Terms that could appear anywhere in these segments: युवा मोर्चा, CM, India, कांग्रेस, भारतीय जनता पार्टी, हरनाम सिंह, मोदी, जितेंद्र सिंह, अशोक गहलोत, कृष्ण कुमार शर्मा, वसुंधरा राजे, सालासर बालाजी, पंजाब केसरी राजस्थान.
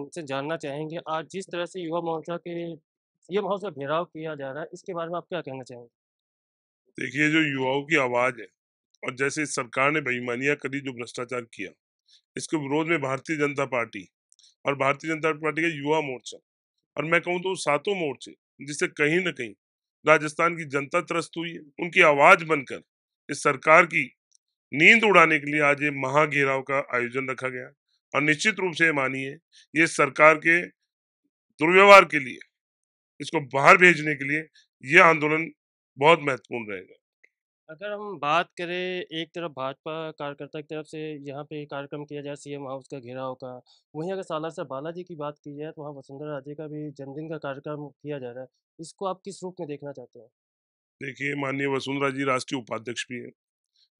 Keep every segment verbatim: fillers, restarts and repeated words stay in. उनसे जानना चाहेंगे, आज जिस तरह से युवा मोर्चा के सीएम हाउस में घेराव किया जा रहा है, इसके बारे में आप क्या कहना चाहेंगे? देखिए, जो युवाओं की आवाज है और जैसे सरकार ने बेईमानियां करी, जो भ्रष्टाचार किया, इसके विरोध में भारतीय जनता पार्टी और भारतीय जनता पार्टी का युवा मोर्चा और मैं कहूँ तो सातों मोर्चे, जिससे कहीं ना कहीं राजस्थान की जनता त्रस्त हुई है, उनकी आवाज बनकर इस सरकार की नींद उड़ाने के लिए आज ये महाघेराव का आयोजन रखा गया और निश्चित रूप से मानिए ये सरकार के दुर्व्यवहार के लिए, इसको बाहर भेजने के लिए यह आंदोलन बहुत महत्वपूर्ण रहेगा। अगर हम बात करें, एक तरफ भाजपा कार्यकर्ता की तरफ से यहाँ पे कार्यक्रम किया जाए सीएम हाउस का घेराव का, वहीं अगर सालासर बालाजी की बात की जाए तो वहाँ वसुंधरा राजे का भी जन्मदिन का कार्यक्रम किया जा रहा है, इसको आप किस रूप में देखना चाहते हैं? देखिए, माननीय वसुंधरा जी राष्ट्रीय उपाध्यक्ष भी है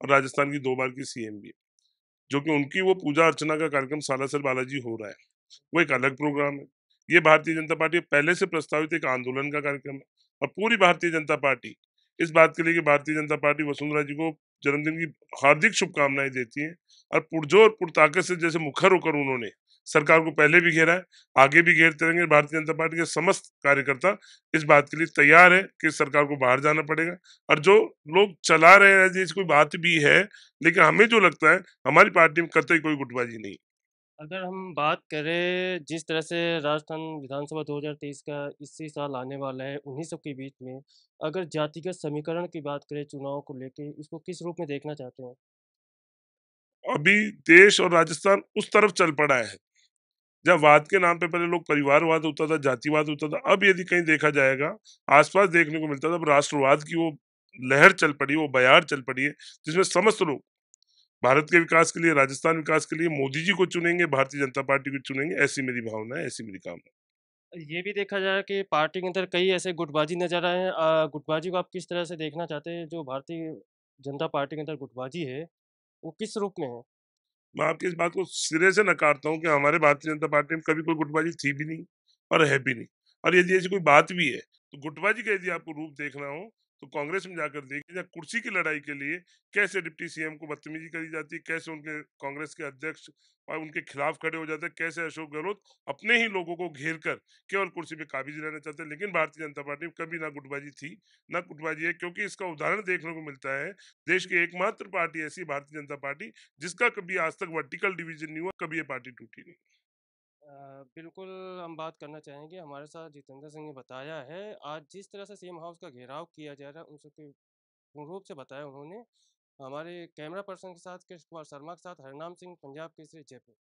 और राजस्थान की दो बार की सीएम भी है, जो कि उनकी वो पूजा अर्चना का कार्यक्रम सालासर बालाजी हो रहा है वो एक अलग प्रोग्राम है। ये भारतीय जनता पार्टी पहले से प्रस्तावित एक आंदोलन का कार्यक्रम है और पूरी भारतीय जनता पार्टी इस बात के लिए कि भारतीय जनता पार्टी वसुंधरा जी को जन्मदिन की हार्दिक शुभकामनाएं देती है और पुरजोर पुरताकत से जैसे मुखर होकर उन्होंने सरकार को पहले भी घेरा है, आगे भी घेरते रहेंगे। भारतीय जनता पार्टी के समस्त कार्यकर्ता इस बात के लिए तैयार है कि सरकार को बाहर जाना पड़ेगा और जो लोग चला रहे हैं जी कोई बात भी है, लेकिन हमें जो लगता है हमारी पार्टी में कतई कोई गुटबाजी नहीं। अगर हम बात करें, जिस तरह से राजस्थान विधानसभा दो हज़ार तेईस का इसी साल आने वाला है, उन्हीं सब के बीच में अगर जातिगत समीकरण की बात करें चुनाव को लेके, इसको किस रूप में देखना चाहते हैं? अभी देश और राजस्थान उस तरफ चल पड़ा है जब वाद के नाम पे पहले लोग परिवारवाद होता था, जातिवाद होता था, अब यदि कहीं देखा जाएगा आसपास देखने को मिलता था, अब राष्ट्रवाद की वो लहर चल पड़ी, वो बयार चल पड़ी है, जिसमें समस्त लोग भारत के विकास के लिए, राजस्थान विकास के लिए मोदी जी को चुनेंगे, भारतीय जनता पार्टी को चुनेंगे, ऐसी मेरी भावना है, ऐसी मेरी कामना है। ये भी देखा जा रहा है कि पार्टी के अंदर कई ऐसे गुटबाजी नजर आए हैं, गुटबाजी को आप किस तरह से देखना चाहते हैं? जो भारतीय जनता पार्टी के अंदर गुटबाजी है वो किस रूप में है? मैं आपकी इस बात को सिरे से नकारता हूँ कि हमारे भारतीय जनता पार्टी में कभी कोई गुटबाजी थी भी नहीं और है भी नहीं, और यदि ऐसी कोई बात भी है तो गुटबाजी का यदि आपको रूप देखना हो तो कांग्रेस में जाकर देखिए, जहाँ कुर्सी की लड़ाई के लिए कैसे डिप्टी सीएम को बदतमीजी करी जाती है, कैसे उनके कांग्रेस के अध्यक्ष और उनके खिलाफ खड़े हो जाते हैं, कैसे अशोक गहलोत अपने ही लोगों को घेर कर केवल कुर्सी पे काबिज रहना चाहते हैं। लेकिन भारतीय जनता पार्टी में कभी ना गुटबाजी थी ना गुटबाजी है, क्योंकि इसका उदाहरण देखने को मिलता है देश की एकमात्र पार्टी ऐसी भारतीय जनता पार्टी जिसका कभी आज तक वर्टिकल डिविजन नहीं हुआ, कभी ये पार्टी टूटी नहीं। बिल्कुल, हम बात करना चाहेंगे, हमारे साथ जितेंद्र सिंह ने बताया है आज जिस तरह से सीएम हाउस का घेराव किया जा रहा है, उन सबके पूर्ण रूप से बताया उन्होंने। हमारे कैमरा पर्सन के साथ कृष्ण कुमार शर्मा के साथ हरनाम सिंह, पंजाब केसरी, जयपुर।